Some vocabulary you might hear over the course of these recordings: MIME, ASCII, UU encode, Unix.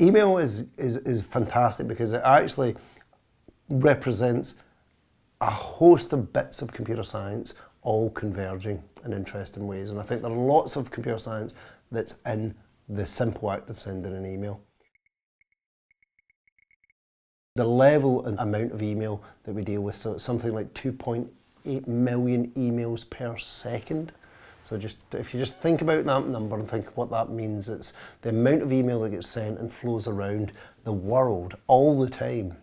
Email is fantastic because it actually represents a host of bits of computer science all converging in interesting ways. And I think there are lots of computer science that's in the simple act of sending an email. The level and amount of email that we deal with, so it's something like 2.8 million emails per second. So just if you just think about that number and think of what that means, it's the amount of email that gets sent and flows around the world all the time.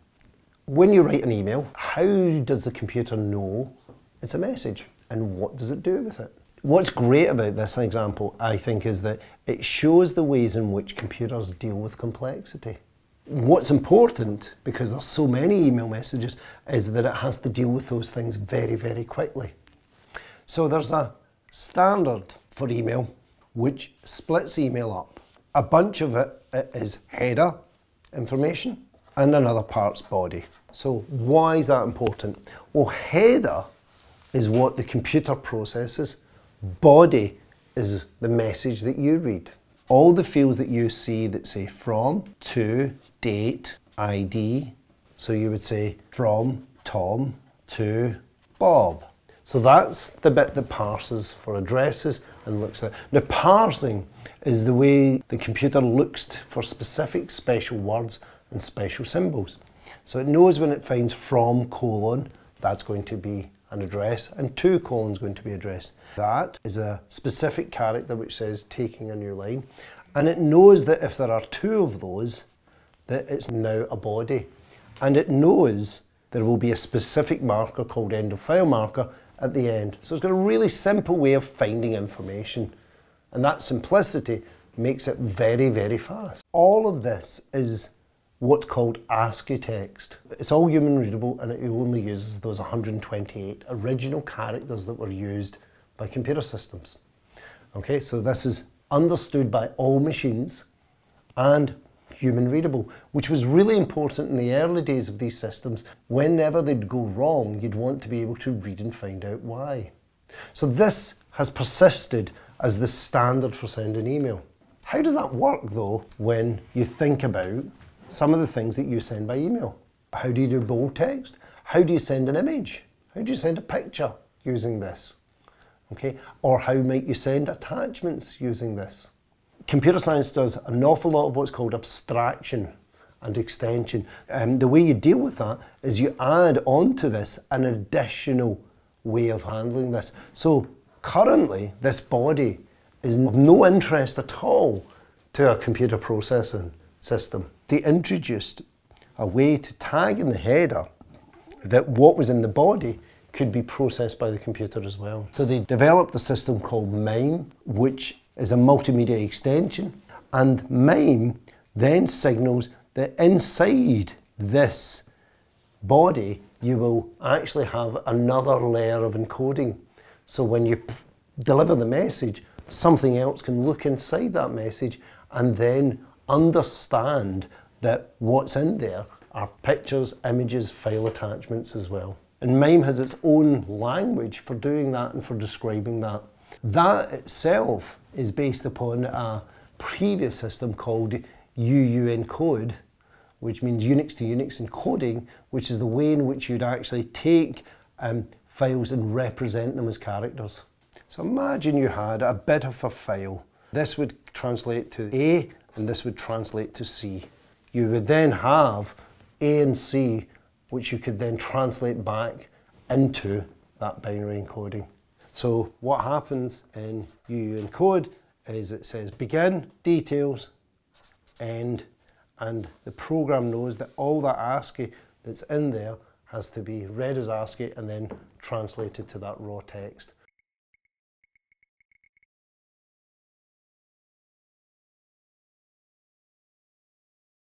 When you write an email, how does the computer know it's a message and what does it do with it? What's great about this example, I think, is that it shows the ways in which computers deal with complexity. What's important, because there's so many email messages, is that it has to deal with those things very, very quickly. So there's a standard for email which splits email up. A bunch of it is header information and another part's body. So why is that important? Well, header is what the computer processes. Body is the message that you read. All the fields that you see that say from, to, date, ID. So you would say from Tom to Bob. So that's the bit that parses for addresses and looks at. Now, parsing is the way the computer looks for specific special words and special symbols. So it knows when it finds from colon, that's going to be an address, and two colons going to be address. That is a specific character which says taking a new line, and it knows that if there are two of those, that it's now a body, and it knows there will be a specific marker called end of file marker at the end. So it's got a really simple way of finding information, and that simplicity makes it very, very fast. All of this is what's called ASCII text. It's all human readable and it only uses those 128 original characters that were used by computer systems. Okay, so this is understood by all machines and human readable, which was really important in the early days of these systems. Whenever they'd go wrong, you'd want to be able to read and find out why. So this has persisted as the standard for sending email. How does that work though when you think about some of the things that you send by email? How do you do bold text? How do you send an image? How do you send a picture using this? Okay, or how might you send attachments using this? Computer science does an awful lot of what's called abstraction and extension. And the way you deal with that is you add onto this an additional way of handling this. So currently, this body is of no interest at all to a computer processing system. They introduced a way to tag in the header that what was in the body could be processed by the computer as well. So they developed a system called MIME, which is a multimedia extension, and MIME then signals that inside this body you will actually have another layer of encoding. So when you deliver the message, something else can look inside that message and then understand that what's in there are pictures, images, file attachments as well. And MIME has its own language for doing that and for describing that. That itself is based upon a previous system called UU encode, which means Unix to Unix encoding, which is the way in which you'd actually take files and represent them as characters. So imagine you had a bit of a file. This would translate to A, and this would translate to C. You would then have A and C, which you could then translate back into that binary encoding. So what happens in UU encode is it says begin, details, end, and the program knows that all that ASCII that's in there has to be read as ASCII and then translated to that raw text.